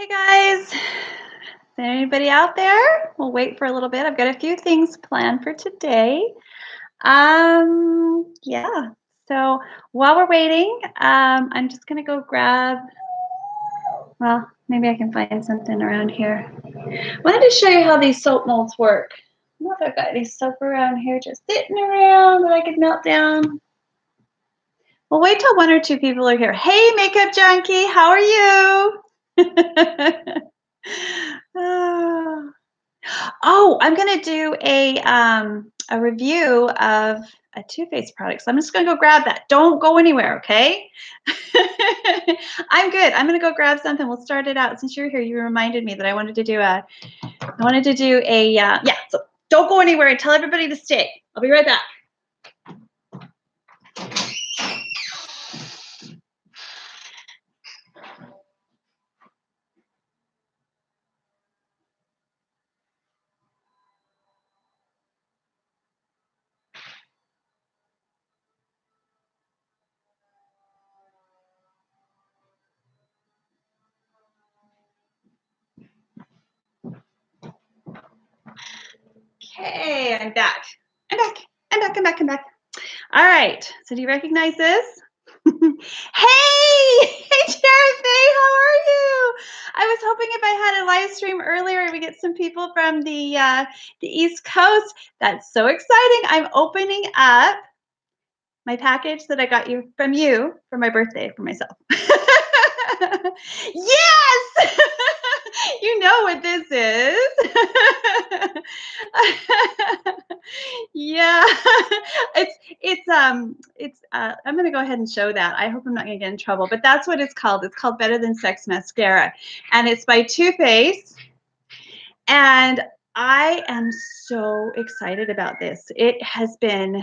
Hey guys, is there anybody out there? We'll wait for a little bit. I've got a few things planned for today. Yeah, so while we're waiting, I'm just gonna go grab, well, maybe I can find something around here. I wanted to show you how these soap molds work. I don't know if I've got any soap around here just sitting around that I could melt down. We'll wait till one or two people are here. Hey, Makeup Junkie, how are you? Oh, I'm gonna do a review of a Too Faced product, so I'm just gonna go grab that. Don't go anywhere, okay? I'm good. I'm gonna go grab something. We'll start it out. Since you're here, you reminded me that I wanted to do a. Yeah. So don't go anywhere and tell everybody to stay. I'll be right back. Hey, I'm back. I'm back. I'm back. I'm back. I'm back. All right. So do you recognize this? Hey! Hey, Tierrafae, how are you? I was hoping if I had a live stream earlier, we get some people from the East Coast. That's so exciting. I'm opening up my package that I got you for my birthday for myself. Yes! You know what this is. Yeah. It's I'm going to go ahead and show that. I hope I'm not going to get in trouble, but that's what it's called. It's called Better Than Sex Mascara, and it's by Too Faced. And I am so excited about this. It has been,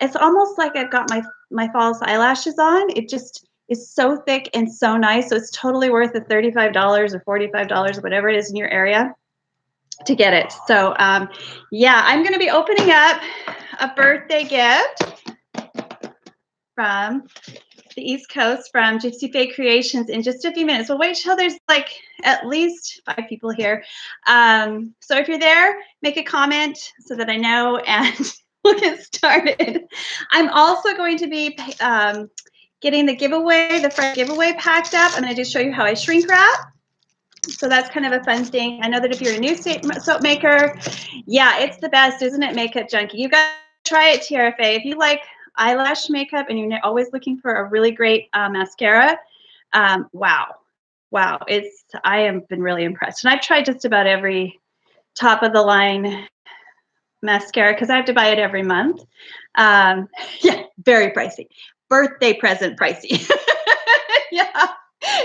it's almost like I've got my false eyelashes on. It just is so thick and so nice. So it's totally worth the $35 or $45 or whatever it is in your area to get it. So yeah, I'm gonna be opening up a birthday gift from the East Coast from Gypsyfae Creations in just a few minutes. We'll wait till there's like at least 5 people here. So if you're there, make a comment so that I know and we'll get started. I'm also going to be getting the giveaway, the front giveaway packed up. I'm gonna just show you how I shrink wrap. So that's kind of a fun thing. I know that if you're a new soap maker, yeah, it's the best, isn't it, Makeup Junkie? You've got to try it, Tierrafae. If you like eyelash makeup and you're always looking for a really great mascara, wow, I have been really impressed. And I've tried just about every top of the line mascara because I have to buy it every month. Yeah, very pricey. Birthday present pricey. Yeah,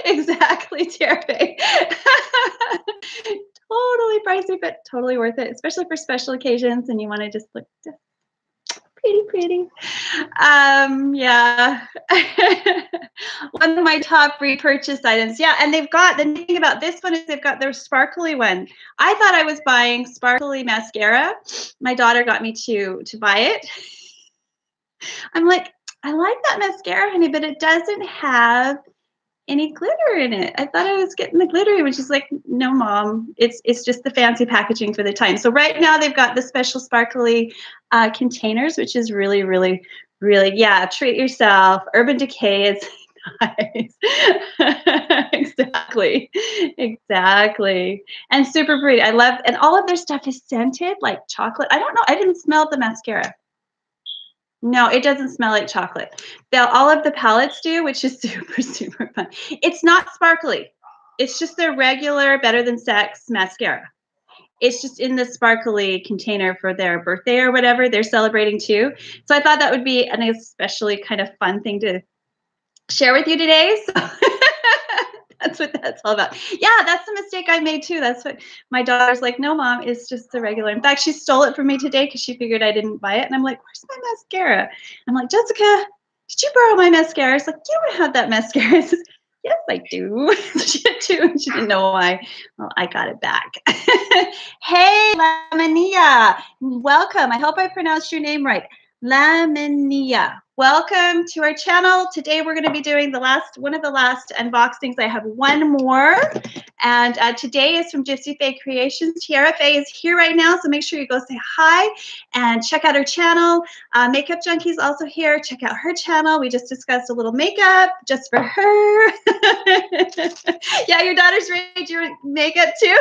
exactly, Tierrafae. Totally pricey, but totally worth it, especially for special occasions and you want to just look pretty. Yeah. One of my top repurchase items. Yeah, and they've got, the thing about this one is they've got their sparkly one. I thought I was buying sparkly mascara. My daughter got me to buy it. I'm like, I like that mascara, honey, but it doesn't have any glitter in it. I thought I was getting the glittery, which is like, no, Mom, it's just the fancy packaging for the time. So right now they've got the special sparkly containers, which is really, really, really, yeah, treat yourself. Urban Decay is nice. Exactly. And super pretty. I love, and all of their stuff is scented like chocolate. I don't know, I didn't smell the mascara. No, it doesn't smell like chocolate. All of the palettes do, which is super, super fun. It's not sparkly. It's just their regular Better Than Sex mascara. It's just in the sparkly container for their birthday or whatever they're celebrating too. So I thought that would be an especially kind of fun thing to share with you today. So that's what that's all about. Yeah, that's the mistake I made too. That's what my daughter's like, no, Mom, it's just the regular. In fact, she stole it from me today because she figured I didn't buy it. And I'm like, where's my mascara? I'm like, Jessica, did you borrow my mascara? She's like, you don't have that mascara. I says, yes, I do. She did too, and she didn't know why. Well, I got it back. Hey, Lamania, welcome. I hope I pronounced your name right. Laminia, welcome to our channel. Today we're going to be doing the last one of the last unboxings. I have one more, and today is from Gypsyfae Creations. Tierrafae is here right now, so make sure you go say hi and check out her channel. Makeup Junkie is also here. Check out her channel. We just discussed a little makeup just for her. Yeah, your daughter's made your makeup too.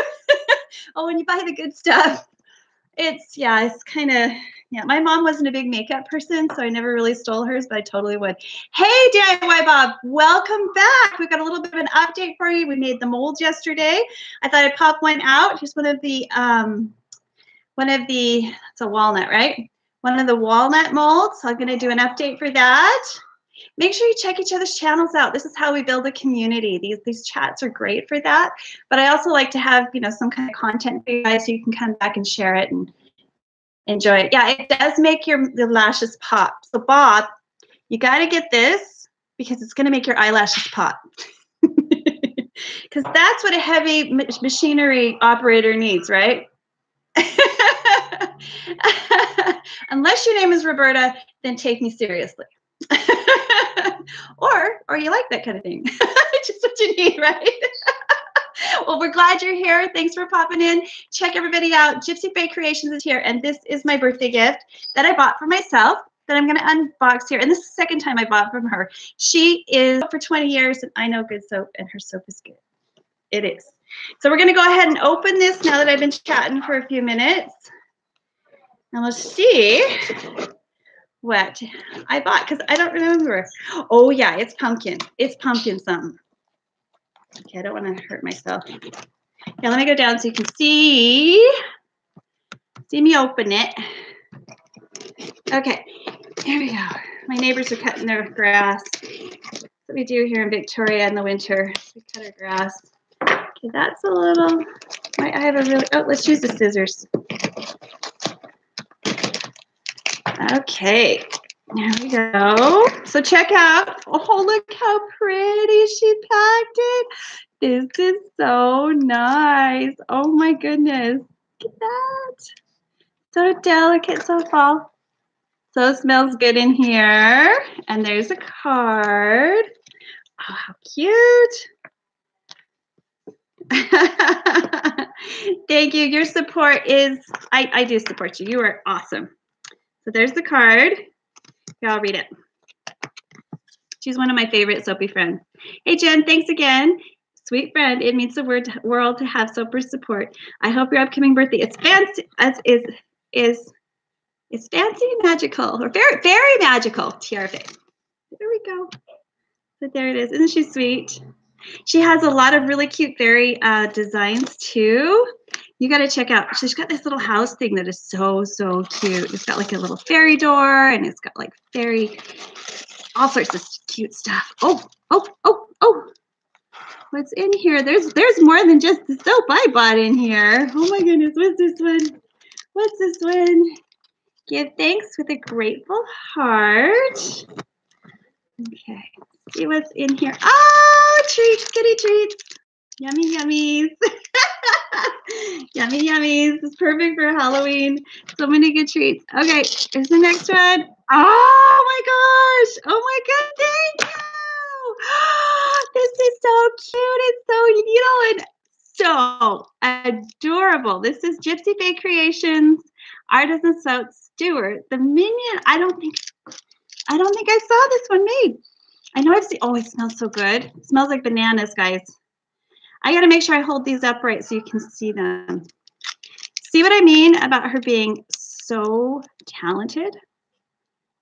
Oh, and you buy the good stuff. It's, yeah, it's kind of, yeah. My mom wasn't a big makeup person, so I never really stole hers, but I totally would. Hey, DIY Bob, welcome back. We've got a little bit of an update for you. We made the mold yesterday. I thought I'd pop one out. Here's one of the, it's a walnut, right? One of the walnut molds. So I'm going to do an update for that. Make sure you check each other's channels out. This is how we build a community. These chats are great for that. But I also like to have, you know, some kind of content for you guys so you can come back and share it and enjoy it. Yeah, it does make your lashes pop. So Bob, you got to get this because it's going to make your eyelashes pop. Because that's what a heavy machinery operator needs, right? Unless your name is Roberta, then take me seriously. Or you like that kind of thing. Just what you need, right? Well, we're glad you're here. Thanks for popping in. Check everybody out. Gypsyfae Creations is here, and this is my birthday gift that I bought for myself that I'm going to unbox here. And this is the second time I bought from her. She is for 20 years, and I know good soap, and her soap is good. It is. So we're going to go ahead and open this now that I've been chatting for a few minutes. And let's see what I bought, because I don't remember. Oh yeah, it's pumpkin. It's pumpkin something. Okay, I don't want to hurt myself. Now let me go down so you can see me open it. Okay, here we go. My neighbors are cutting their grass. That's what we do here in Victoria in the winter. We cut our grass. Okay, that's a little, I have a really, oh, let's use the scissors. Okay, there we go. So check out, oh, look how pretty she packed it. This is so nice. Oh my goodness, look at that. So delicate, so fall. So it smells good in here. And there's a card. Oh, how cute. Thank you, your support is, I do support you. You are awesome. So there's the card. Here, I'll read it. She's one of my favorite soapy friends. Hey, Jen, thanks again. Sweet friend, it means the world to have Soaper's support. I hope your upcoming birthday is fancy, is fancy magical, or very, very magical, Tierrafae. There we go. So there it is. Isn't she sweet? She has a lot of really cute fairy designs, too. You got to check out. She's got this little house thing that is so, so cute. It's got like a little fairy door, and it's got like fairy, all sorts of cute stuff. Oh, oh, oh, oh. What's in here? There's more than just the soap I bought in here. Oh, my goodness. What's this one? What's this one? Give thanks with a grateful heart. Okay. See what's in here. Oh, treats, kitty treats. Yummy yummies. Yummy yummies. It's perfect for Halloween. So many good treats. Okay, here's the next one. Oh my gosh. Oh my god, thank you. This is so cute. It's so, and so adorable. This is Gypsyfae Creations Artisan Soap Stewart. The Minion. I don't think I saw this one made. I know I've seen, oh, it smells so good. It smells like bananas, guys. I got to make sure I hold these up right so you can see them. See what I mean about her being so talented?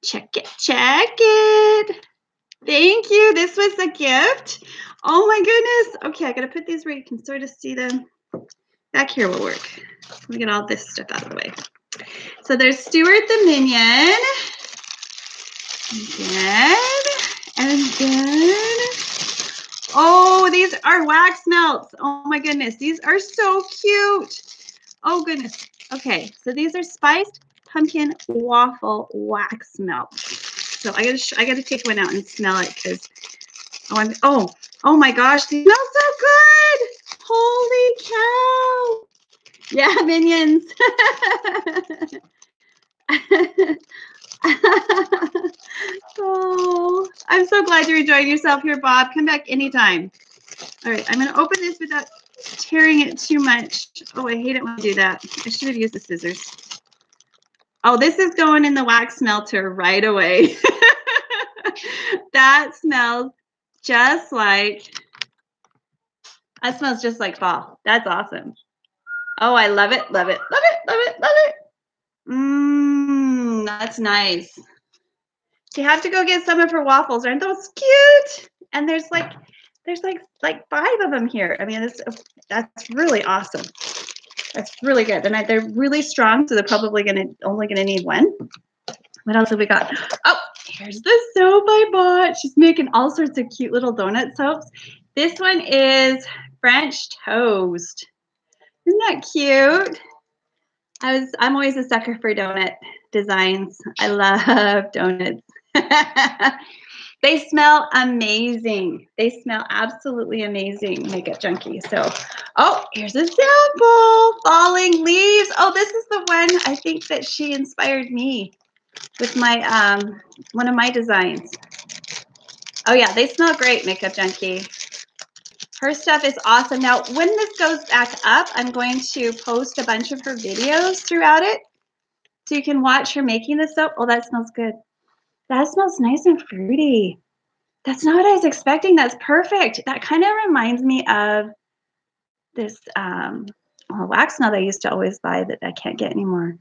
Check it, check it. Thank you. This was a gift. Oh my goodness. Okay, I got to put these where you can sort of see them. Back here will work. Let me get all this stuff out of the way. So there's Stuart the Minion. And then, oh, these are wax melts. Oh my goodness, these are so cute. Oh goodness. Okay, so these are spiced pumpkin waffle wax melts. So I gotta take one out and smell it because oh my gosh, these smell so good. Holy cow! Yeah, minions. Oh, I'm so glad you're enjoying yourself here, Bob. Come back anytime. All right, I'm going to open this without tearing it too much. Oh, I hate it when I do that. I should have used the scissors. Oh, this is going in the wax melter right away. That smells just like, that smells just like fall. That's awesome. Oh, I love it, love it, love it, love it, love it. Mmm, that's nice. You have to go get some of her waffles. Aren't those cute? And there's like 5 of them here. I mean, that's really awesome. That's really good. And they're really strong, so they're probably only gonna need one. What else have we got? Oh, here's the soap I bought. She's making all sorts of cute little donut soaps. This one is French toast. Isn't that cute? I'm always a sucker for donut designs. I love donuts. They smell amazing. They smell absolutely amazing, Makeup Junkie. So, oh, here's a sample. Falling leaves. Oh, this is the one I think that she inspired me with my one of my designs. Oh yeah, they smell great, Makeup Junkie. Her stuff is awesome. Now, when this goes back up, I'm going to post a bunch of her videos throughout it, so you can watch her making the soap. Oh, that smells good. That smells nice and fruity. That's not what I was expecting. That's perfect. That kind of reminds me of this wax melt I used to always buy that I can't get anymore.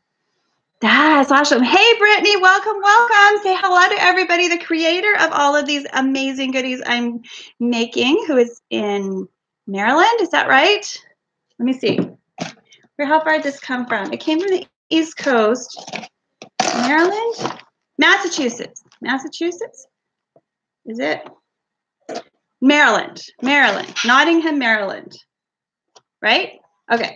That's awesome. Hey, Brittany, welcome, welcome. Say hello to everybody, the creator of all of these amazing goodies I'm making, who is in Maryland. Is that right? Let me see. How far did this come from? It came from the East Coast. Maryland? Massachusetts. Massachusetts? Is it? Maryland. Maryland. Nottingham, Maryland. Right? Okay.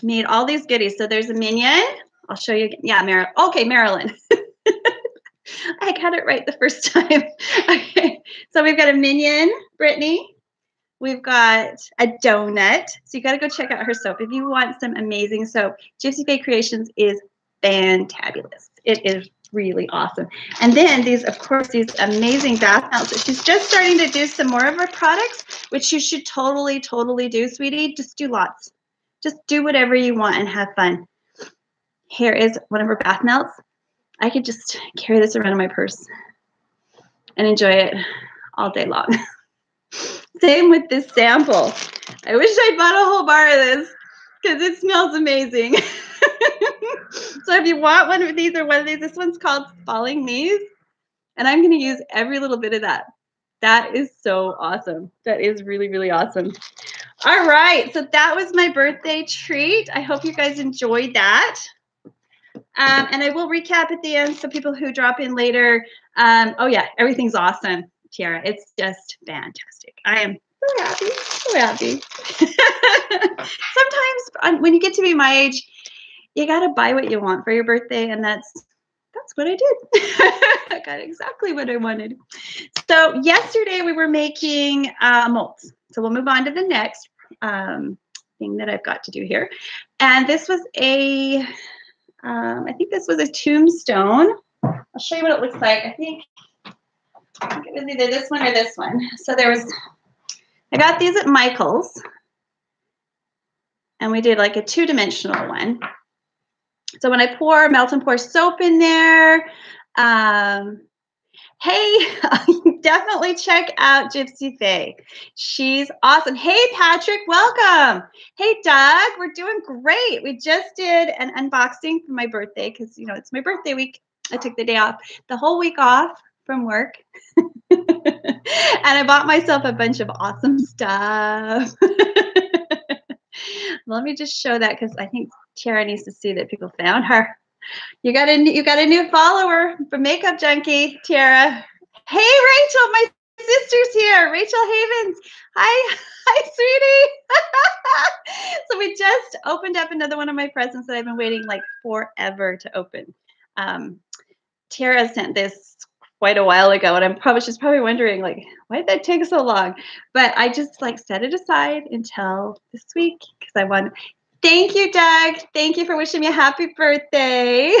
Need all these goodies. So there's a minion. I'll show you. Yeah, Maryland. Okay, Maryland. I got it right the first time. Okay. So we've got a minion, Brittany. We've got a donut. So you got to go check out her soap. If you want some amazing soap, Gypsyfae Creations is fantabulous. It is really awesome. And then these, of course, these amazing bath melts. So she's just starting to do some more of her products, which you should totally, totally do, sweetie. Just do lots. Just do whatever you want and have fun. Here is one of her bath melts. I could just carry this around in my purse and enjoy it all day long. Same with this sample. I wish I bought a whole bar of this because it smells amazing. So if you want one of these or one of these, this one's called Falling Leaves, and I'm going to use every little bit of that. That is so awesome. That is really, really awesome. All right, so that was my birthday treat. I hope you guys enjoyed that. And I will recap at the end so people who drop in later. Oh, yeah, everything's awesome, Tierra. It's just fantastic. I am so happy, so happy. Sometimes when you get to be my age, you got to buy what you want for your birthday, and that's what I did. I got exactly what I wanted. So yesterday we were making molds. So we'll move on to the next thing that I've got to do here. And this was a, I think this was a tombstone. I'll show you what it looks like. I think it was either this one or this one. So there was, I got these at Michael's. And we did like a 2-dimensional one. So when I pour, melt and pour soap in there. Hey, definitely check out Gypsyfae. She's awesome. Hey, Patrick, welcome. Hey, Doug, we're doing great. We just did an unboxing for my birthday because, you know, it's my birthday week. I took the day off, the whole week off from work. And I bought myself a bunch of awesome stuff. Let me just show that because I think Tierra needs to see that people found her. You got a new follower from Makeup Junkie, Tierra. Hey, Rachel, my sister's here. Rachel Havens. Hi, sweetie. So we just opened up another one of my presents that I've been waiting like forever to open. Tierra sent this quite a while ago, and she's probably wondering like why did that take so long? But I just like set it aside until this week because I want. Thank you, Doug. Thank you for wishing me a happy birthday.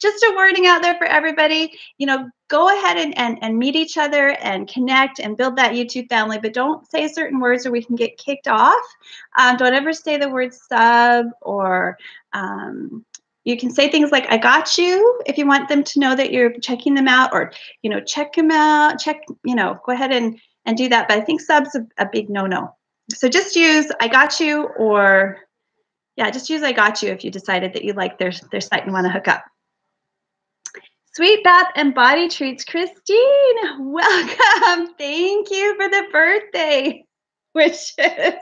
Just a warning out there for everybody, you know, go ahead and meet each other and connect and build that YouTube family, but don't say certain words or we can get kicked off. Don't ever say the word sub, or you can say things like, I got you, if you want them to know that you're checking them out, or, you know, check them out, check, you know, go ahead and do that. But I think sub's a big no-no. So just use I got you, or yeah, just use I got you if you decided that you like their site and want to hook up. Sweet Bath and Body Treats, Christine, welcome. Thank you for the birthday wishes.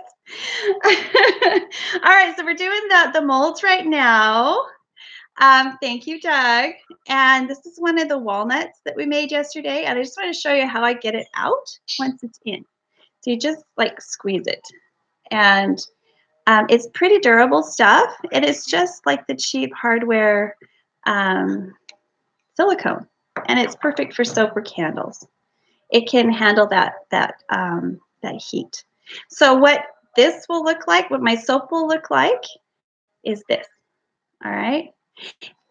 All right, so we're doing the molds right now. Thank you, Doug. And this is one of the walnuts that we made yesterday. And I just want to show you how I get it out once it's in. So you just like squeeze it, and it's pretty durable stuff. It is just like the cheap hardware silicone, and it's perfect for soap or candles. It can handle that heat. So what this will look like, what my soap will look like, is this. All right.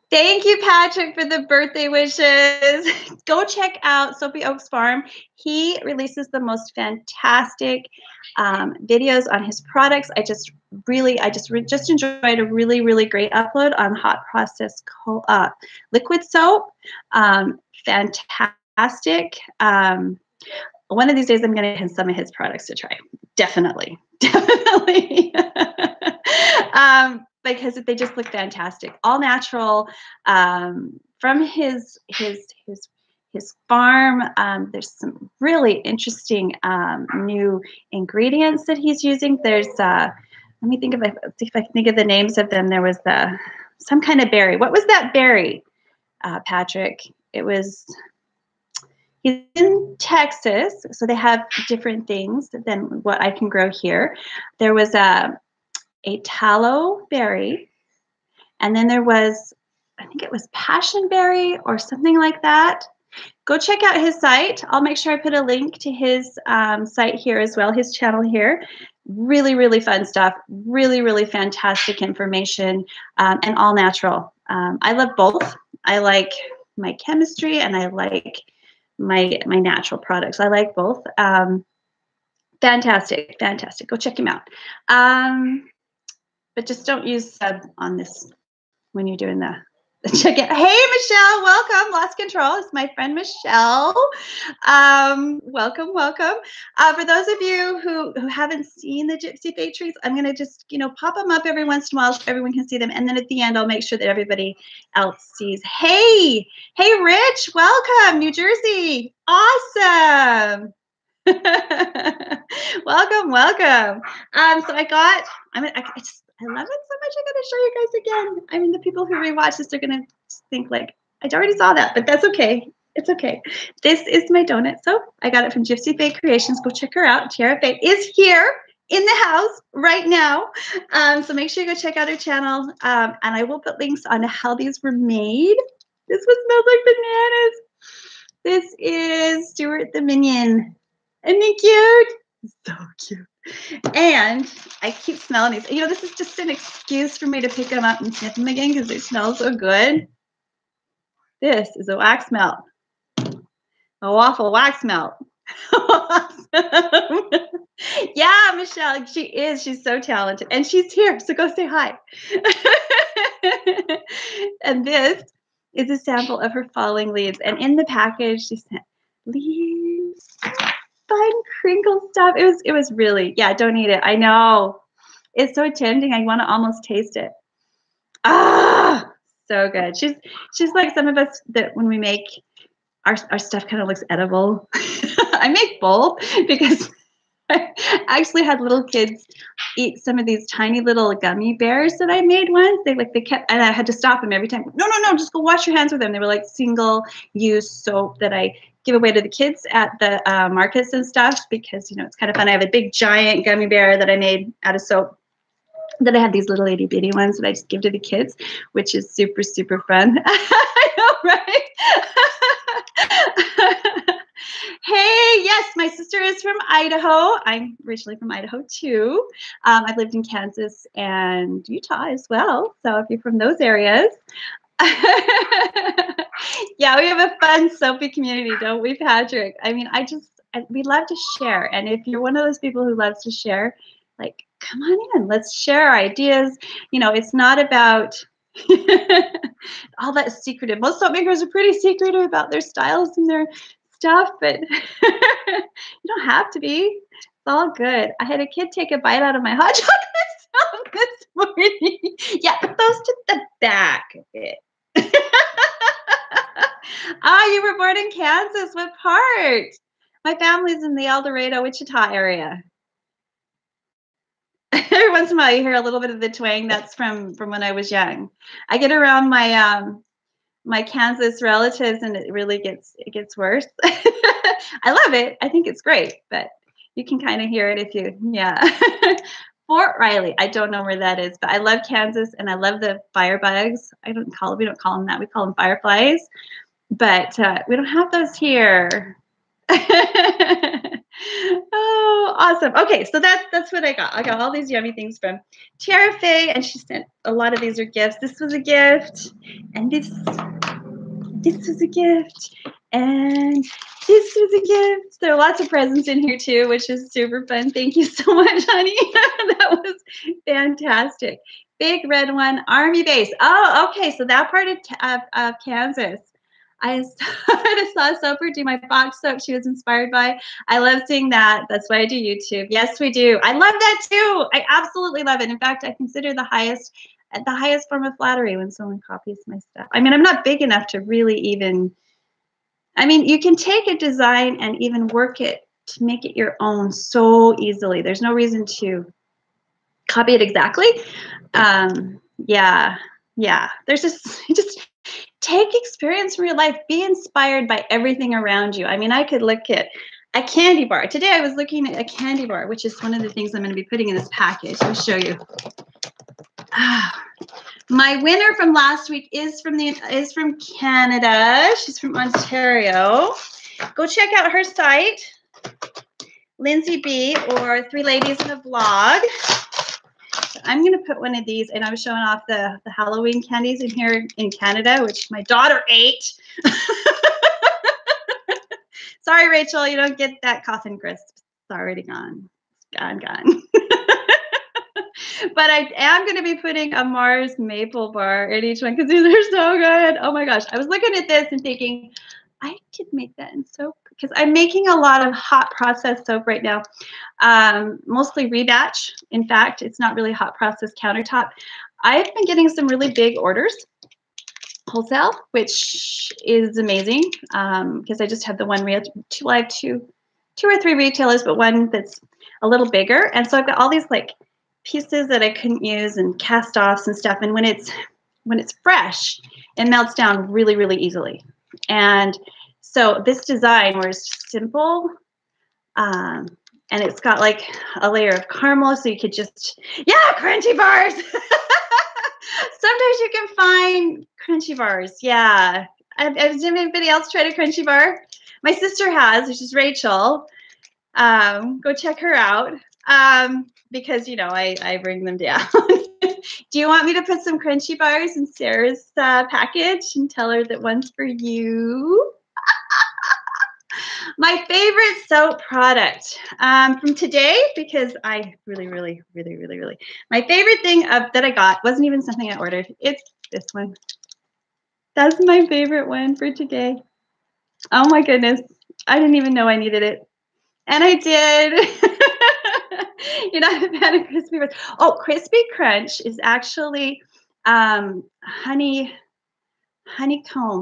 Thank you, Patrick, for the birthday wishes. Go check out Soapy Oaks Farm. He releases the most fantastic videos on his products. I just enjoyed a really, really great upload on hot process liquid soap. Fantastic. One of these days, I'm going to get some of his products to try. Definitely. Definitely. Because they just look fantastic, all natural, from his farm. There's some really interesting new ingredients that he's using. There's let me think of if I can think of the names of them. There was some kind of berry. What was that berry, Patrick? It was. He's in Texas, so they have different things than what I can grow here. There was a tallow berry, and then there was, I think it was passion berry or something like that. Go check out his site. I'll make sure I put a link to his site here as well, his channel here. Really, really fun stuff. Really, really fantastic information, and all natural. I love both. I like my chemistry and I like my natural products. I like both. Fantastic, fantastic. Go check him out. But just don't use sub on this when you're doing the check it. Hey, Michelle, welcome. Lost Control is my friend Michelle. Welcome, welcome. For those of you who haven't seen the Gypsyfae treats, I'm going to just, you know, pop them up every once in a while so everyone can see them. And then at the end, I'll make sure that everybody else sees. Hey, hey, Rich, welcome. New Jersey. Awesome. Welcome, welcome. So I love it so much. I gotta show you guys again. I mean, the people who rewatch this are gonna think like, I already saw that, but that's okay. It's okay. This is my donut soap. I got it from Gypsyfae Creations. Go check her out. Tierrafae is here in the house right now. So make sure you go check out her channel. And I will put links on how these were made. This one smells like bananas. This is Stuart the Minion. Isn't he cute? So cute. And I keep smelling these. You know, this is just an excuse for me to pick them up and sniff them again because they smell so good. This is a wax melt. A waffle wax melt. Awesome. Yeah, Michelle, she is. She's so talented. And she's here, so go say hi. And this is a sample of her falling leaves. And in the package, she sent leaves. Fun crinkle stuff. It was really, yeah, don't eat it. I know. It's so tempting. I want to almost taste it. Ah, so good. She's like some of us that when we make our stuff kind of looks edible. I make both because I actually had little kids eat some of these tiny little gummy bears that I made once. They kept, and I had to stop them every time. No, just go wash your hands with them. They were like single use soap that I give away to the kids at the markets and stuff because, you know, it's kind of fun. I have a big giant gummy bear that I made out of soap. Then I had these little itty bitty ones that I just give to the kids, which is super, super fun. I know, right? Hey, yes, my My sister is from Idaho. I'm originally from Idaho too. I've lived in Kansas and Utah as well. So if you're from those areas. Yeah, we have a fun soapy community, don't we, Patrick? I mean, we love to share. And if you're one of those people who loves to share, like, come on in, let's share our ideas. You know, it's not about all that secretive. Most soap makers are pretty secretive about their styles and their stuff, but you don't have to be. It's all good. I had a kid take a bite out of my hot chocolate this morning. Yeah, put those to the back of it. Ah, you were born in Kansas. What part? My family's in the El Dorado, Wichita area. Every once in a while, you hear a little bit of the twang. That's from when I was young. I get around my my Kansas relatives, and it really gets worse. I love it. I think it's great, but you can kind of hear it if you, yeah. Fort Riley. I don't know where that is, but I love Kansas, and I love the firebugs. We don't call them that. We call them fireflies, but we don't have those here. Oh, awesome. Okay, so that's what I got. I got all these yummy things from Tierrafae, and she sent a lot of these are gifts. This was a gift, and this was a gift, and this was a gift. There are lots of presents in here too, which is super fun. Thank you so much, honey. That was fantastic. Big red one, Army base. Oh, okay, so that part of Kansas. I saw Soaper do my box soap she was inspired by. I love seeing that. That's why I do YouTube. Yes, we do. I love that too. I absolutely love it. In fact, I consider the highest form of flattery when someone copies my stuff. I mean, I'm not big enough to really even, I mean, you can take a design and even work it to make it your own so easily. There's no reason to copy it exactly. Yeah. There's just take experience from your life. Be inspired by everything around you. I mean, I could look at a candy bar. Today I was looking at a candy bar, which is one of the things I'm going to be putting in this package. I'll show you. My winner from last week is from Canada. She's from Ontario. Go check out her site, LindsayB or 3 Ladies and a Blog. I'm going to put one of these, and I was showing off the Halloween candies in here in Canada, which my daughter ate. Sorry, Rachel, you don't get that coffin crisp. It's already gone. It's gone. But I am going to be putting a Mars maple bar in each one because these are so good. Oh, my gosh. I was looking at this and thinking, I could make that in soap because I'm making a lot of hot process soap right now, mostly rebatch. In fact, it's not really hot process countertop. I've been getting some really big orders wholesale, which is amazing because I just have the one two or three retailers, but one that's a little bigger. And so I've got all these like pieces that I couldn't use and cast offs and stuff. And when it's fresh, it melts down really, really easily. And so this design where it's just simple and it's got like a layer of caramel, so you could just, yeah, crunchy bars. Sometimes you can find crunchy bars. Yeah. Has anybody else tried a crunchy bar? My sister has, which is Rachel. Go check her out because, you know, I bring them down. Do you want me to put some crunchy bars in Sarah's package and tell her that one's for you? My favorite soap product from today, because I really, my favorite thing that I got wasn't even something I ordered. It's this one. That's my favorite one for today. Oh my goodness. I didn't even know I needed it. And I did. You're not a fan of crispy bars. Oh, Crispy Crunch is actually honeycomb.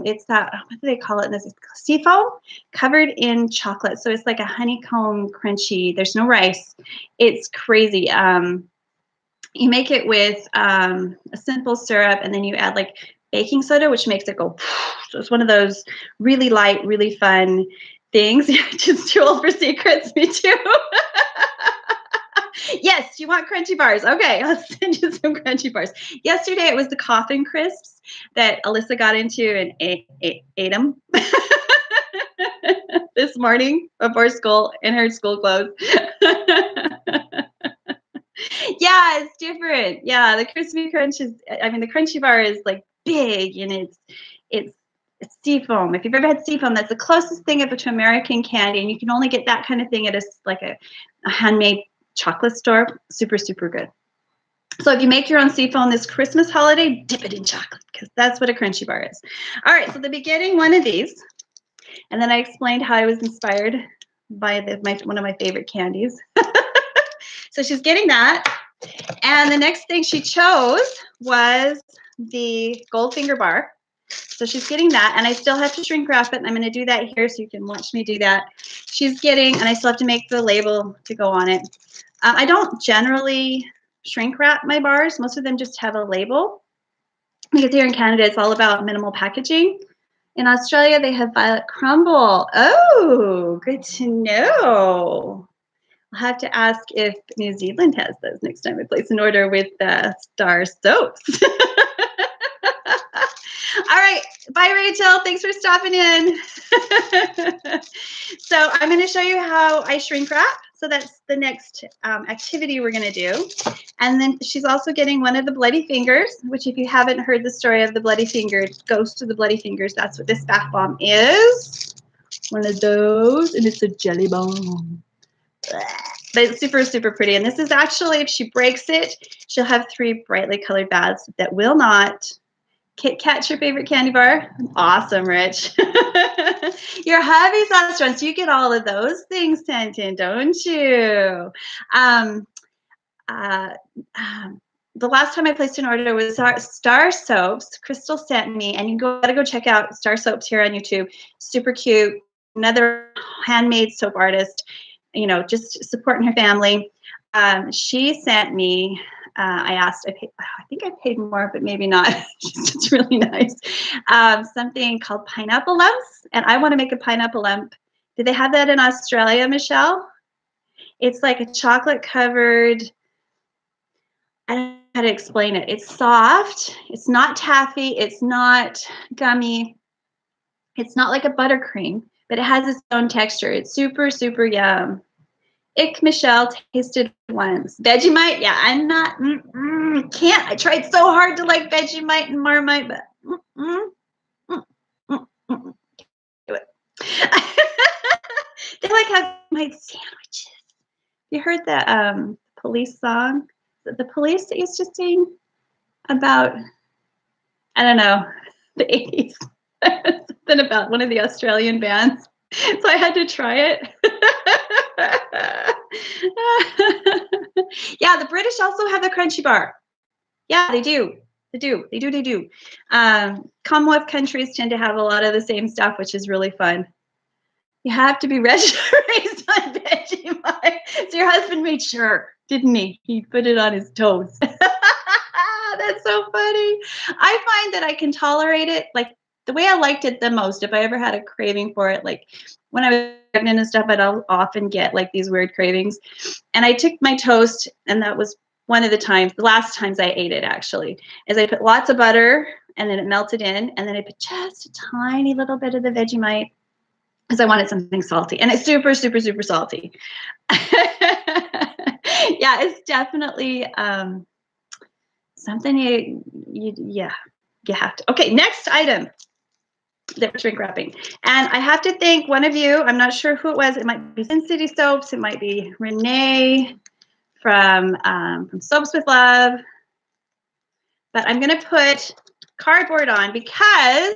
It's that, what do they call it? This is seafoam covered in chocolate. So it's like a honeycomb crunchy. There's no rice. It's crazy. You make it with a simple syrup, and then you add like baking soda, which makes it go. So it's one of those really light, really fun things. Just too old for secrets. Me too. Yes, you want crunchy bars. Okay, I'll send you some crunchy bars. Yesterday, it was the coffin crisps that Alyssa got into and ate them. this morning before school in her school clothes. Yeah, it's different. Yeah, the crispy crunch is, I mean, the crunchy bar is like big, and it's seafoam. If you've ever had seafoam, that's the closest thing ever to American candy, and you can only get that kind of thing at a handmade chocolate store. Super, super good. So if you make your own seafoam this Christmas holiday, dip it in chocolate, because that's what a crunchy bar is. All right, so the beginning, one of these, and then I explained how I was inspired by one of my favorite candies. So she's getting that. And the next thing she chose was the Goldfinger bar. So she's getting that, and I still have to shrink wrap it, and I'm going to do that here so you can watch me do that. She's getting, and I still have to make the label to go on it. I don't generally shrink wrap my bars. Most of them just have a label, because here in Canada, it's all about minimal packaging. In Australia, they have violet crumble. Oh, good to know. I'll have to ask if New Zealand has those next time we place an order with Star Soaps. All right. Bye, Rachel. Thanks for stopping in. So I'm going to show you how I shrink wrap. So that's the next activity we're going to do. And then she's also getting one of the bloody fingers, which if you haven't heard the story of the bloody finger, Ghost of the Bloody Fingers, that's what this bath bomb is. One of those. And it's a jelly bomb. But it's super, super pretty. And this is actually, if she breaks it, she'll have 3 brightly colored baths that will not. Kit Kat's your favorite candy bar? Awesome, Rich. Your hubby's on strong, so you get all of those things sent in, don't you? The last time I placed an order was Star Soaps. Crystal sent me, and you gotta go check out Star Soaps here on YouTube. Super cute. Another handmade soap artist, you know, just supporting her family. She sent me, I asked, I think I paid more, but maybe not. It's really nice. Something called pineapple lumps, and I want to make a pineapple lump. Do they have that in Australia, Michelle? It's like a chocolate covered, I don't know how to explain it. It's soft. It's not taffy. It's not gummy. It's not like a buttercream, but it has its own texture. It's super, super yum. Ick, Michelle tasted once. Vegemite, yeah, I'm not, can't. I tried so hard to like Vegemite and Marmite, but do it. They like have my sandwiches. You heard the police song? The police that used to sing about, I don't know, the 80s. Something about one of the Australian bands. So I had to try it. Yeah, the British also have the crunchy bar. Yeah, they do. They do. They do. They do. Commonwealth countries tend to have a lot of the same stuff, which is really fun. You have to be raised on Vegemite. So your husband made sure, didn't he? He put it on his toast. That's so funny. I find that I can tolerate it, like, the way I liked it the most, if I ever had a craving for it, like when I was pregnant and stuff, I'd often get like these weird cravings. And I took my toast, and that was one of the times, the last times I ate it actually, is I put lots of butter, and then it melted in, and then I put just a tiny little bit of the Vegemite, because I wanted something salty. And it's super, super, super salty. Yeah, it's definitely something you have to. Okay, next item. That was shrink wrapping. And I have to thank one of you. I'm not sure who it was. It might be Sin City Soaps. It might be Renee from Soaps with Love. But I'm going to put cardboard on because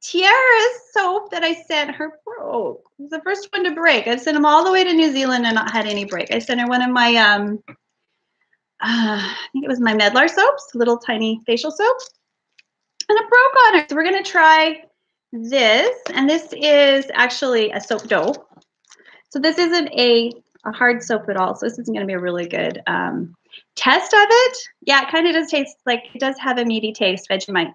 Tierra's soap that I sent her broke. It was the first one to break. I've sent them all the way to New Zealand and not had any break. I sent her one of my, I think it was my Medlar soaps, little tiny facial soap. And it broke on her. So we're going to try this, and this is actually a soap dough. So this isn't a hard soap at all. So this isn't going to be a really good test of it. Yeah, it kind of does taste like, it does have a meaty taste, Vegemite.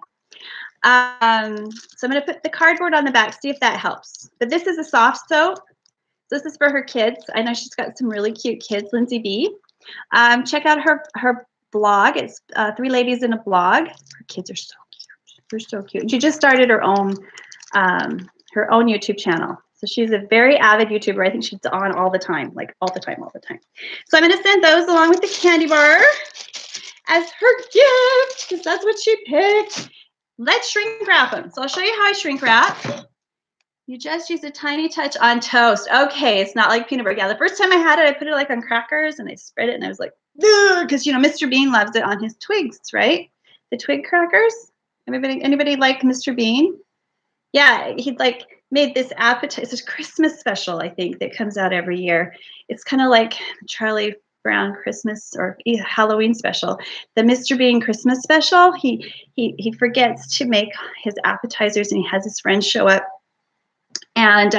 So I'm going to put the cardboard on the back, see if that helps. But this is a soft soap. So this is for her kids. I know she's got some really cute kids, LindsayB. Check out her blog. It's 3 Ladies and a Blog. Her kids are so cute. They're so cute. She just started her own YouTube channel. So So she's a very avid YouTuber. I think she's on all the time, like all the time. So I'm going to send those along with the candy bar as her gift, because that's what she picked. Let's shrink wrap them. So I'll show you how I shrink wrap. You just use a tiny touch on toast. Okay, it's not like peanut butter. Yeah, the first time I had it, I put it like on crackers and I spread it and I was like, because, you know, Mr. Bean loves it on his twigs, right? The twig crackers. Anybody like Mr. Bean? Yeah, he'd like made this appetizer. It's a Christmas special, I think, that comes out every year. It's kind of like Charlie Brown Christmas or Halloween special. The Mr. Bean Christmas special, he forgets to make his appetizers and he has his friends show up. And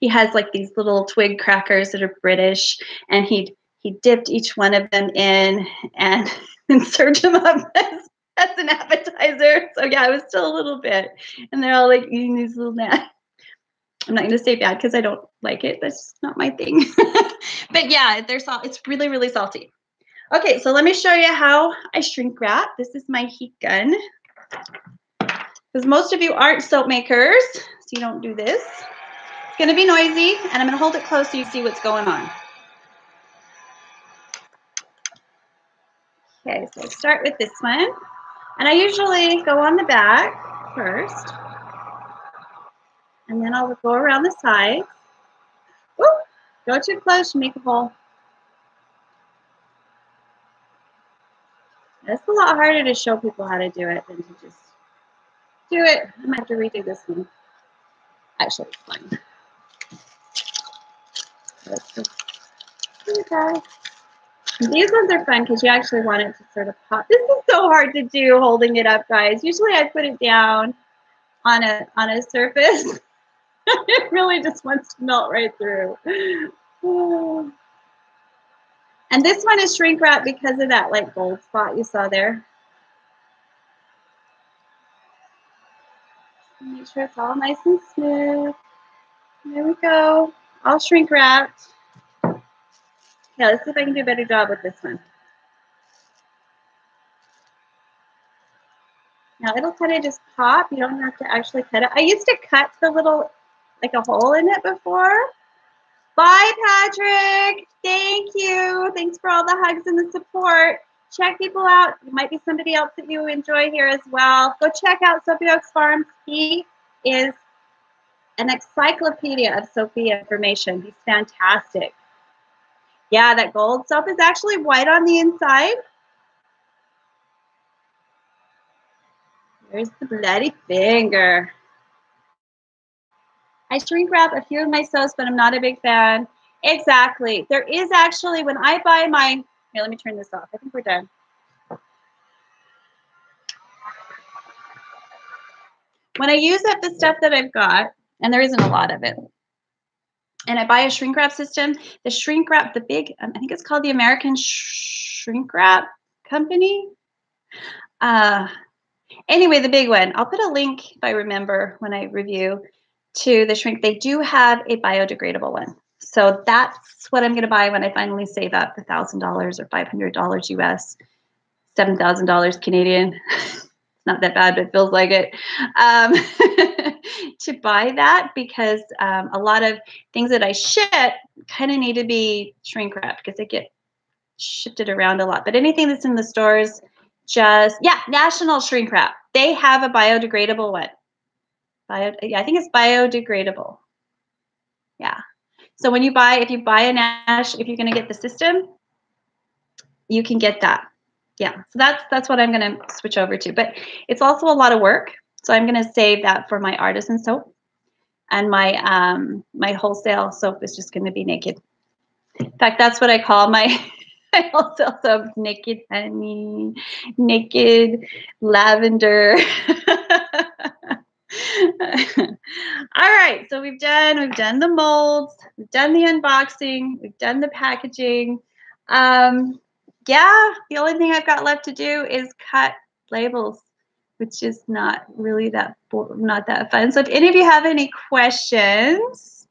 he has like these little twig crackers that are British, and he dipped each one of them in and served them up as an appetizer. So yeah, it was still a little bit. And they're all like eating these little gnats. I'm not going to say bad because I don't like it. That's not my thing. But yeah, they're salt. It's really, really salty. Okay, so let me show you how I shrink wrap. This is my heat gun. Because most of you aren't soap makers, so you don't do this. It's going to be noisy, and I'm going to hold it close so you see what's going on. Okay, so I start with this one. And I usually go on the back first. And then I'll go around the side. Woo! Go too close, make a hole. That's a lot harder to show people how to do it than to just do it. I might have to redo this one. Actually, it's fine. Okay. These ones are fun because you actually want it to sort of pop. This is so hard to do holding it up, guys. Usually I put it down on a surface. It really just wants to melt right through. And this one is shrink wrap because of that like gold spot you saw there. Make sure it's all nice and smooth. There we go. All shrink wrapped. Yeah, let's see if I can do a better job with this one. Now it'll kind of just pop. You don't have to actually cut it. I used to cut the little, like a hole in it before. Bye, Patrick. Thank you. Thanks for all the hugs and the support. Check people out. There might be somebody else that you enjoy here as well. Go check out Soapy Oaks Farm. He is an encyclopedia of soapy information. He's fantastic. Yeah, that gold soap is actually white on the inside. There's the bloody finger. I shrink wrap a few of my soaps, but I'm not a big fan. Exactly. There is actually, when I buy my, here, let me turn this off. I think we're done. When I use up the stuff that I've got, and there isn't a lot of it, and I buy a shrink wrap system. The shrink wrap, the big, I think it's called the American Shrink Wrap Company. Anyway, the big one. I'll put a link, if I remember, when I review to the shrink. They do have a biodegradable one. So that's what I'm going to buy when I finally save up $1,000 or $500 US, $7,000 Canadian. Not that bad, but it feels like it, to buy that because a lot of things that I ship kind of need to be shrink wrapped because they get shifted around a lot. But anything that's in the stores, just, yeah, National Shrink Wrap. They have a biodegradable one. Yeah, I think it's biodegradable. Yeah. So when you buy, if you buy a Nash, if you're going to get the system, you can get that. Yeah, so that's what I'm going to switch over to. But it's also a lot of work, so I'm going to save that for my artisan soap. And my my wholesale soap is just going to be naked. In fact, that's what I call my, my wholesale soap, naked honey, naked lavender. All right, so we've done the molds, we've done the unboxing, we've done the packaging. Yeah, the only thing I've got left to do is cut labels, which is not really not that fun. So if any of you have any questions,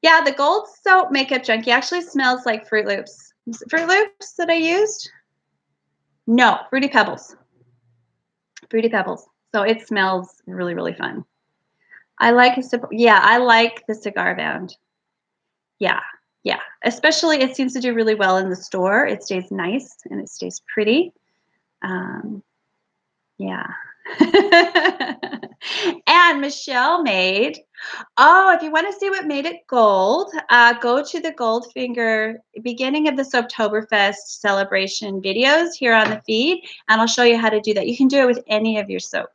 yeah, the gold soap Makeup Junkie actually smells like Fruit Loops. Is it Fruit Loops that I used? No, Fruity Pebbles. Fruity Pebbles. So it smells really, really fun. I like a, yeah, I like the cigar bound. Yeah, yeah. Especially it seems to do really well in the store. It stays nice and it stays pretty. Yeah. And Michelle made, oh, if you want to see what made it gold, go to the Goldfinger beginning of the Soaptoberfest celebration videos here on the feed, and I'll show you how to do that. You can do it with any of your soap.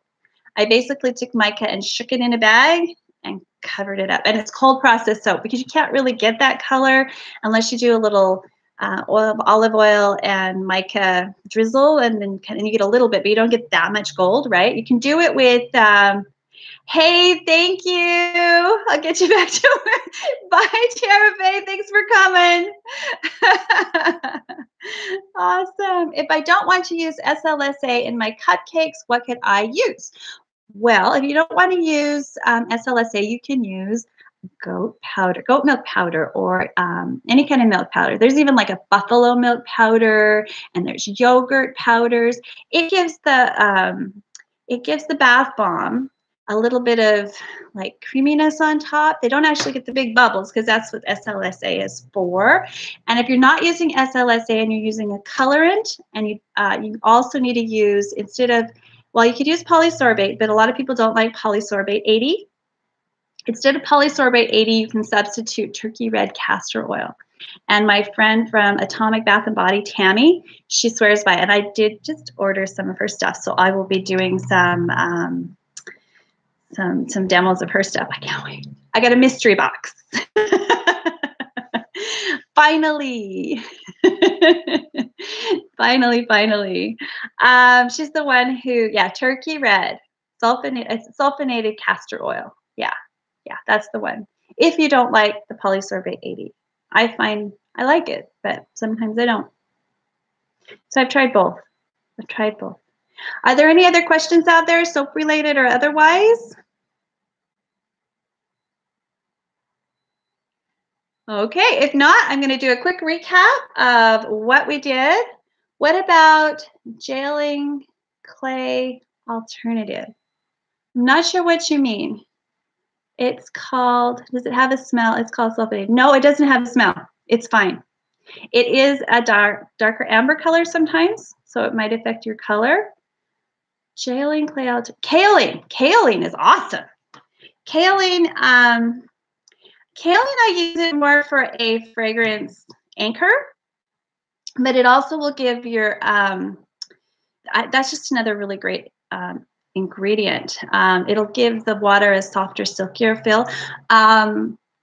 I basically took mica and shook it in a bag and covered it up. And it's cold processed soap because you can't really get that color unless you do a little olive oil and mica drizzle, and then you get a little bit, but you don't get that much gold, right? You can do it with, hey, thank you. I'll get you back to work. Bye, Tierrafae. Thanks for coming. Awesome. If I don't want to use SLSA in my cupcakes, what could I use? Well, if you don't want to use SLSA, you can use goat milk powder, or any kind of milk powder. There's even like a buffalo milk powder, and there's yogurt powders. It gives the bath bomb a little bit of like creaminess on top. They don't actually get the big bubbles because that's what SLSA is for. And if you're not using SLSA and you're using a colorant, and you also need to use, instead of, well, you could use polysorbate, but a lot of people don't like polysorbate 80. Instead of polysorbate 80, you can substitute turkey red castor oil. And my friend from Atomic Bath and Body, Tammy, she swears by it. And I did just order some of her stuff, so I will be doing some demos of her stuff. I can't wait. I got a mystery box. Finally. Finally. She's the one who, yeah, turkey red, sulfonated castor oil. Yeah. Yeah, that's the one. If you don't like the polysorbate 80, I find I like it, but sometimes I don't. So I've tried both. Are there any other questions out there, soap related or otherwise? Okay, if not, I'm going to do a quick recap of what we did. What about jailing clay alternative? I'm not sure what you mean. It's called, does it have a smell? It's called sulfonated. No, it doesn't have a smell. It's fine. It is a darker amber color sometimes, so it might affect your color. Jailing clay alternative. Kaolin. Kaolin is awesome. Kaolin, I use it more for a fragrance anchor, but it also will give your, that's just another really great ingredient. It'll give the water a softer, silkier feel.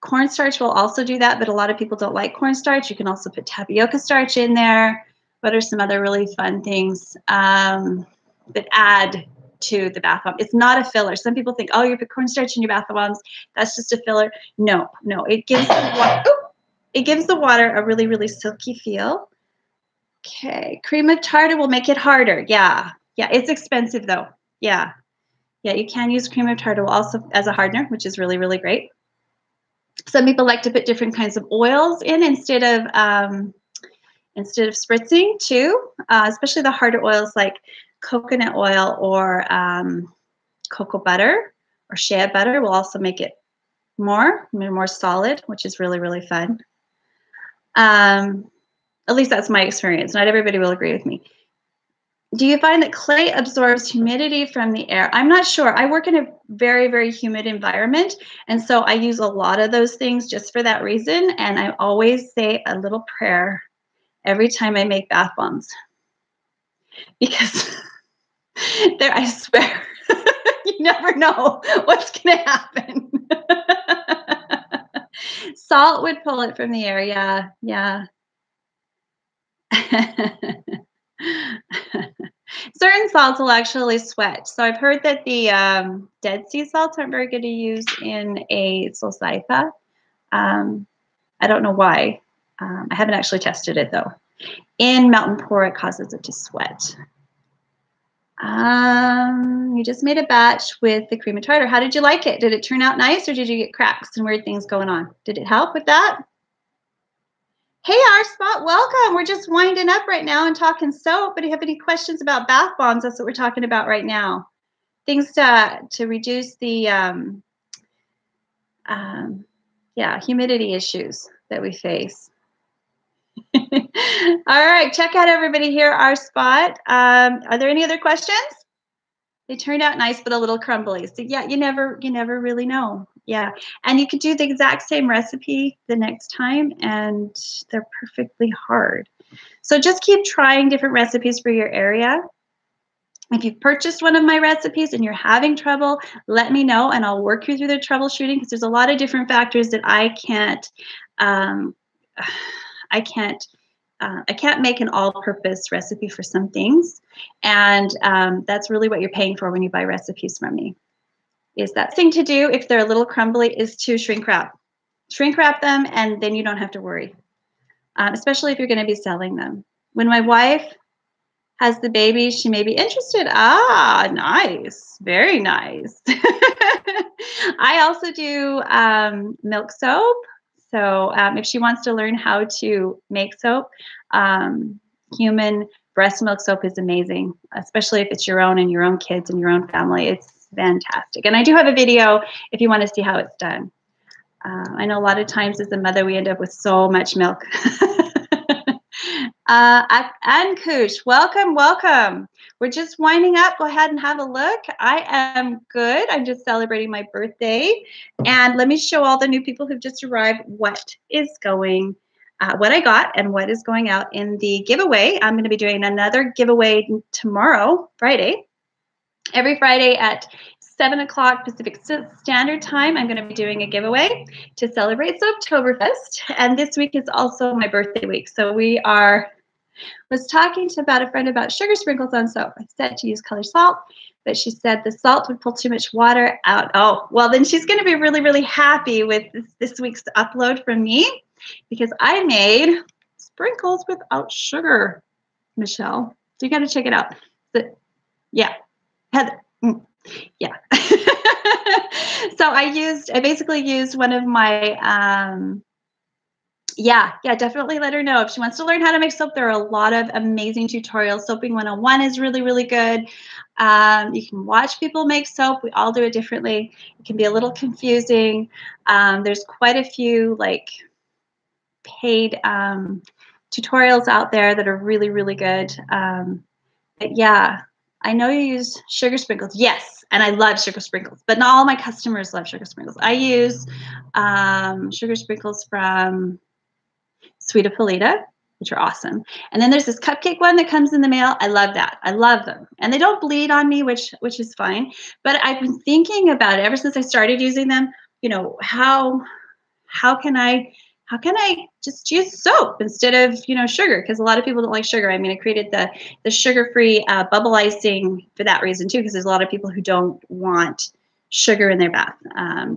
Cornstarch will also do that, but a lot of people don't like cornstarch. You can also put tapioca starch in there. What are some other really fun things that add to the bath bomb? It's not a filler. Some people think, oh, you put cornstarch in your bath bombs, that's just a filler. No, no, it gives the water, it gives the water a really, really silky feel. Okay, cream of tartar will make it harder. Yeah, yeah, it's expensive though. Yeah, yeah, you can use cream of tartar also as a hardener, which is really, really great. Some people like to put different kinds of oils in instead of spritzing too, especially the harder oils like coconut oil or cocoa butter or shea butter will also make it more solid, which is really, really fun. At least that's my experience. Not everybody will agree with me. Do you find that clay absorbs humidity from the air? I'm not sure. I work in a very, very humid environment, and so I use a lot of those things just for that reason, and I always say a little prayer every time I make bath bombs. Because there, I swear, you never know what's going to happen. Salt would pull it from the air, yeah, yeah. Certain salts will actually sweat. So I've heard that the Dead Sea salts aren't very good to use in a Solsaifa. I don't know why. I haven't actually tested it though. In mountain pour, it causes it to sweat. You just made a batch with the cream of tartar. How did you like it? Did it turn out nice, or did you get cracks and weird things going on? Did it help with that? Hey, R-Spot, welcome. We're just winding up right now and talking soap, but if you have any questions about bath bombs, that's what we're talking about right now. Things to reduce the Yeah, humidity issues that we face. All right, check out everybody here, our spot. Are there any other questions? They turned out nice, but a little crumbly. So yeah, you never really know. Yeah, and you could do the exact same recipe the next time, and they're perfectly hard. So just keep trying different recipes for your area. If you've purchased one of my recipes and you're having trouble, let me know, and I'll work you through the troubleshooting, because there's a lot of different factors that I can't make an all-purpose recipe for some things, and that's really what you're paying for when you buy recipes from me. Is that thing to do if they're a little crumbly is to shrink wrap them, and then you don't have to worry, especially if you're going to be selling them. When my wife has the baby, she may be interested. Ah, nice, very nice. I also do milk soap. So if she wants to learn how to make soap, human breast milk soap is amazing, especially if it's your own and your own kids and your own family. It's fantastic. And I do have a video if you want to see how it's done. I know a lot of times as a mother, we end up with so much milk. Ankush, welcome, welcome. We're just winding up. Go ahead and have a look. I am good. I'm just celebrating my birthday. And let me show all the new people who've just arrived what is going, what I got and what is going out in the giveaway. I'm going to be doing another giveaway tomorrow, Friday. Every Friday at 7 o'clock Pacific Standard Time, I'm going to be doing a giveaway to celebrate Soaptoberfest. And this week is also my birthday week. So we are... was talking to about a friend about sugar sprinkles on soap. I said to use colored salt, but she said the salt would pull too much water out. Oh, well, then she's going to be really, really happy with this week's upload from me, because I made sprinkles without sugar, Michelle. So you got to check it out. But, yeah, Heather. Yeah. So I basically used one of my, yeah, definitely let her know if she wants to learn how to make soap. There are a lot of amazing tutorials. Soaping 101 is really, really good. You can watch people make soap. We all do it differently. It can be a little confusing. There's quite a few like paid tutorials out there that are really, really good. But yeah, I know you use sugar sprinkles. Yes, and I love sugar sprinkles, but not all my customers love sugar sprinkles. I use sugar sprinkles from Sweetapolita, which are awesome. And then there's this cupcake one that comes in the mail. I love that. I love them. And they don't bleed on me, which is fine. But I've been thinking about it ever since I started using them. You know, how can I just use soap instead of, you know, sugar? Because a lot of people don't like sugar. I mean, I created the sugar-free bubble icing for that reason too, because there's a lot of people who don't want sugar in their bath.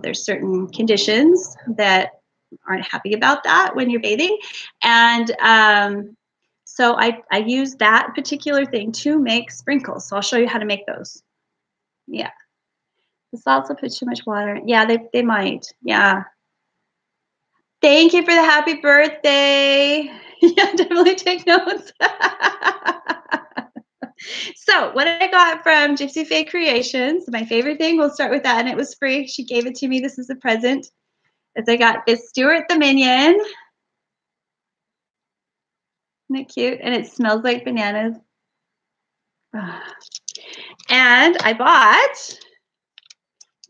There's certain conditions that aren't happy about that when you're bathing, and so I use that particular thing to make sprinkles. So I'll show you how to make those. Yeah, the salts will put too much water. Yeah, they might. Yeah. Thank you for the happy birthday. Yeah, definitely take notes. So what I got from Gypsyfae Creations, my favorite thing, we'll start with that, and it was free. She gave it to me. This is a present. As I got this Stuart the Minion. Isn't it cute? And it smells like bananas. And I bought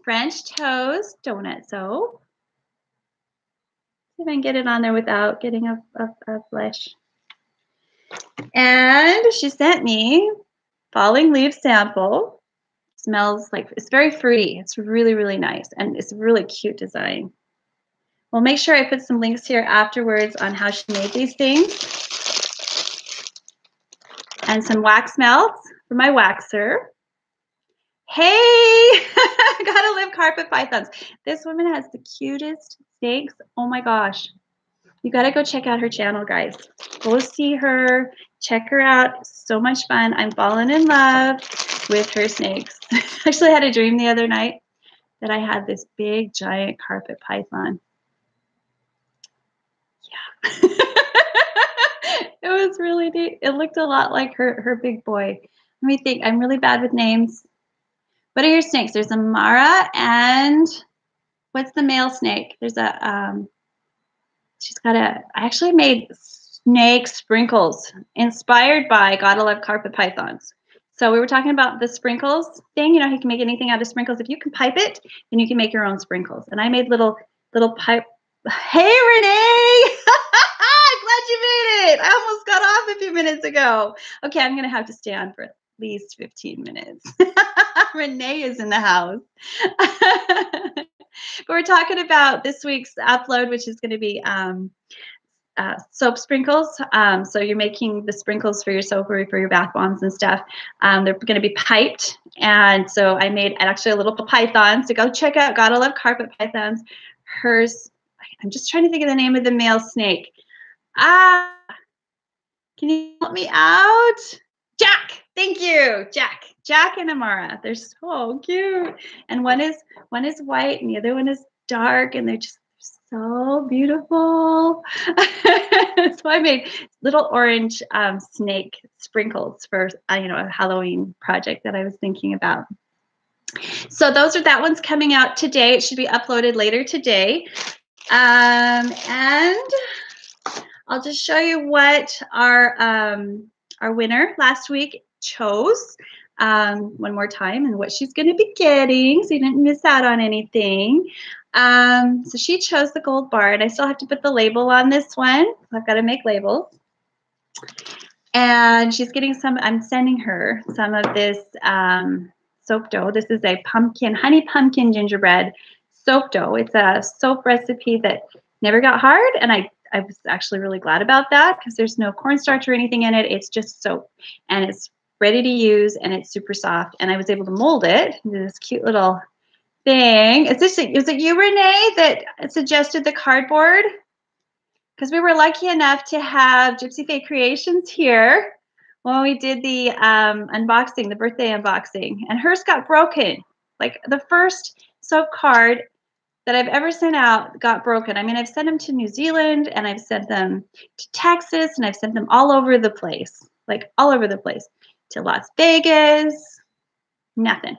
French Toast Donut Soap. See if I can get it on there without getting a flesh. And she sent me Falling Leaf Sample. Smells like, it's very fruity. It's really, really nice. And it's a really cute design. We'll make sure I put some links here afterwards on how she made these things. And some wax melts for my waxer. Hey, Gotta Love Carpet Pythons. This woman has the cutest snakes. Oh my gosh. You gotta go check out her channel, guys. Go see her, check her out. So much fun. I'm falling in love with her snakes. Actually, I had a dream the other night that I had this big, giant carpet python. It was really neat. It looked a lot like her big boy. Let me think. I'm really bad with names. What are your snakes? There's Amara and What's the male snake? There's a, she's got a, I actually made snake sprinkles inspired by Gotta Love Carpet Pythons. So we were talking about the sprinkles thing. You know, you can make anything out of sprinkles. If you can pipe it, then you can make your own sprinkles. And I made little pipe. Hey, Renee! I'm glad you made it. I almost got off a few minutes ago. Okay, I'm going to have to stay on for at least 15 minutes. Renee is in the house. But we're talking about this week's upload, which is going to be soap sprinkles. So you're making the sprinkles for your soap or for your bath bombs and stuff. They're going to be piped. And so I made actually a little python. So go check out Gotta Love Carpet Pythons. Hers, I'm just trying to think of the name of the male snake. Ah, can you help me out? Jack, thank you, Jack. Jack and Amara, they're so cute. And one is white and the other one is dark, and they're just so beautiful. So I made little orange snake sprinkles for you know, a Halloween project that I was thinking about. So those are, that one's coming out today. It should be uploaded later today. And I'll just show you what our winner last week chose one more time and what she's going to be getting, so you didn't miss out on anything. So she chose the gold bar, and I still have to put the label on this one. I've got to make labels. And she's getting some, I'm sending her some of this soap dough. This is a pumpkin, honey pumpkin gingerbread soap dough. It's a soap recipe that never got hard, and I was actually really glad about that because there's no cornstarch or anything in it. It's just soap, and it's ready to use, and it's super soft, and I was able to mold it into this cute little thing. Is it you, Renee, that suggested the cardboard? Because we were lucky enough to have Gypsyfae Creations here when we did the unboxing, the birthday unboxing, and hers got broken. Like the first soap card that I've ever sent out got broken. I mean, I've sent them to New Zealand, and I've sent them to Texas, and I've sent them all over the place, like all over the place, to Las Vegas, nothing.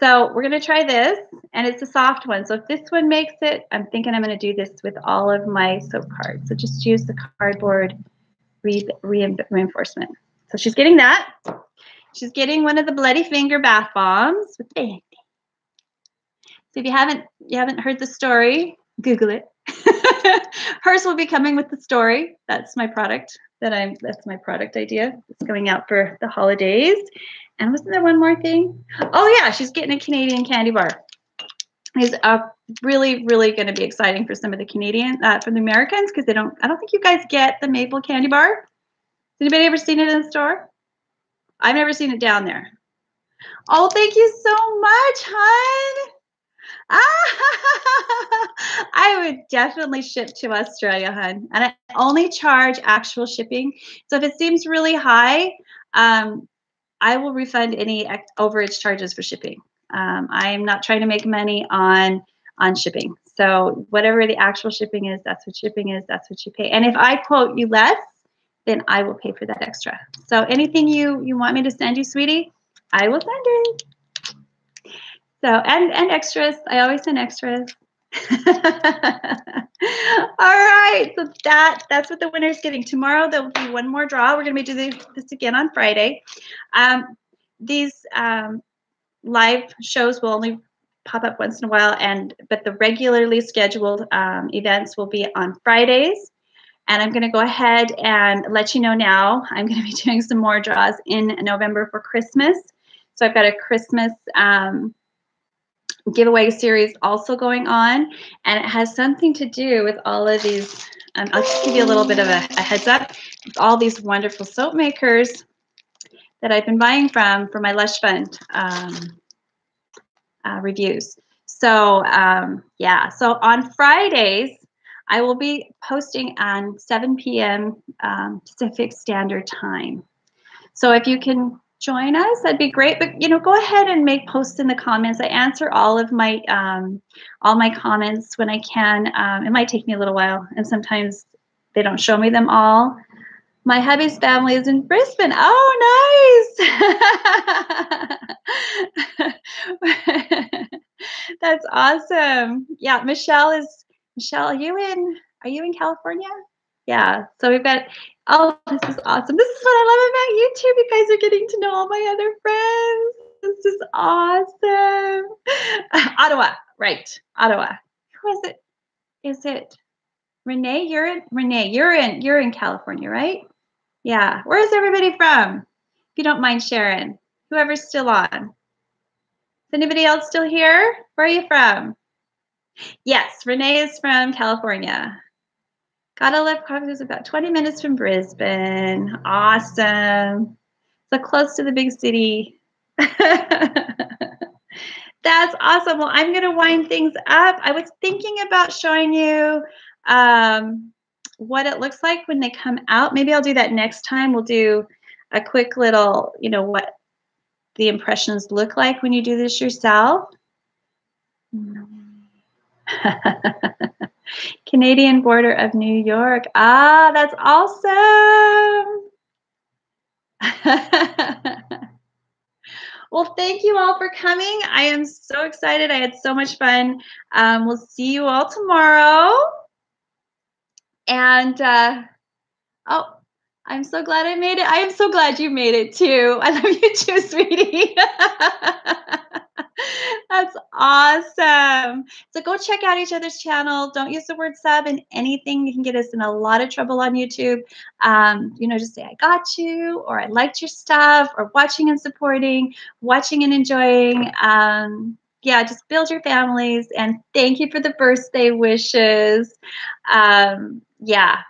So we're gonna try this, and it's a soft one. So if this one makes it, I'm thinking I'm gonna do this with all of my soap cards. So just use the cardboard reinforcement. So she's getting that. She's getting one of the bloody finger bath bombs with Andy. So if you haven't heard the story, Google it. Hers will be coming with the story. That's my product. That's my product idea. It's going out for the holidays. And wasn't there one more thing? Oh yeah, she's getting a Canadian candy bar. It's really, really going to be exciting for some of the Canadian, for the Americans, because I don't think you guys get the maple candy bar. Anybody ever seen it in the store? I've never seen it down there. Oh, thank you so much, hon. Ah, I would definitely ship to Australia, hon. And I only charge actual shipping. So if it seems really high, I will refund any overage charges for shipping. I'm not trying to make money on shipping. So whatever the actual shipping is, that's what shipping is. That's what you pay. And if I quote you less, then I will pay for that extra. So anything you want me to send you, sweetie, I will send it. So, and extras, I always send extras. All right, so that's what the winner's getting. Tomorrow there'll be one more draw. We're gonna be doing this again on Friday. These live shows will only pop up once in a while, but the regularly scheduled events will be on Fridays. And I'm going to go ahead and let you know now, I'm going to be doing some more draws in November for Christmas. So I've got a Christmas giveaway series also going on. And it has something to do with all of these. I'll just give you a little bit of a heads up. All these wonderful soap makers that I've been buying from for my Lush Fund reviews. So, yeah. So on Fridays, I will be posting on 7 p.m. Pacific Standard Time. So if you can join us, that'd be great. But, you know, go ahead and make posts in the comments. I answer all of my comments when I can. It might take me a little while, and sometimes they don't show me them all. My hubby's family is in Brisbane. Oh, nice. That's awesome. Yeah, Michelle, are you in California? Yeah, so we've got, oh, this is awesome. This is what I love about YouTube. You guys are getting to know all my other friends. This is awesome. Ottawa, right, Ottawa. Who is it? Is it Renee? You're in California, right? Yeah, where is everybody from? If you don't mind sharing, whoever's still on. Is anybody else still here? Where are you from? Yes, Renee is from California. Gotta Love Carpet is about 20 minutes from Brisbane. Awesome. So close to the big city. That's awesome. Well, I'm going to wind things up. I was thinking about showing you what it looks like when they come out. Maybe I'll do that next time. We'll do a quick little, you know, what the impressions look like when you do this yourself. Canadian border of New York. Ah, that's awesome. Well, thank you all for coming. I am so excited. I had so much fun. We'll see you all tomorrow. And, oh, I'm so glad I made it. I am so glad you made it, too. I love you, too, sweetie. That's awesome. So go check out each other's channel. Don't use the word sub in anything. You can get us in a lot of trouble on YouTube. You know, just say, I got you, or I liked your stuff, or watching and supporting, watching and enjoying. Yeah, just build your families. And thank you for the birthday wishes. Yeah.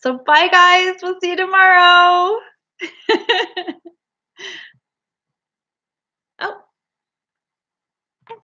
So bye, guys. We'll see you tomorrow.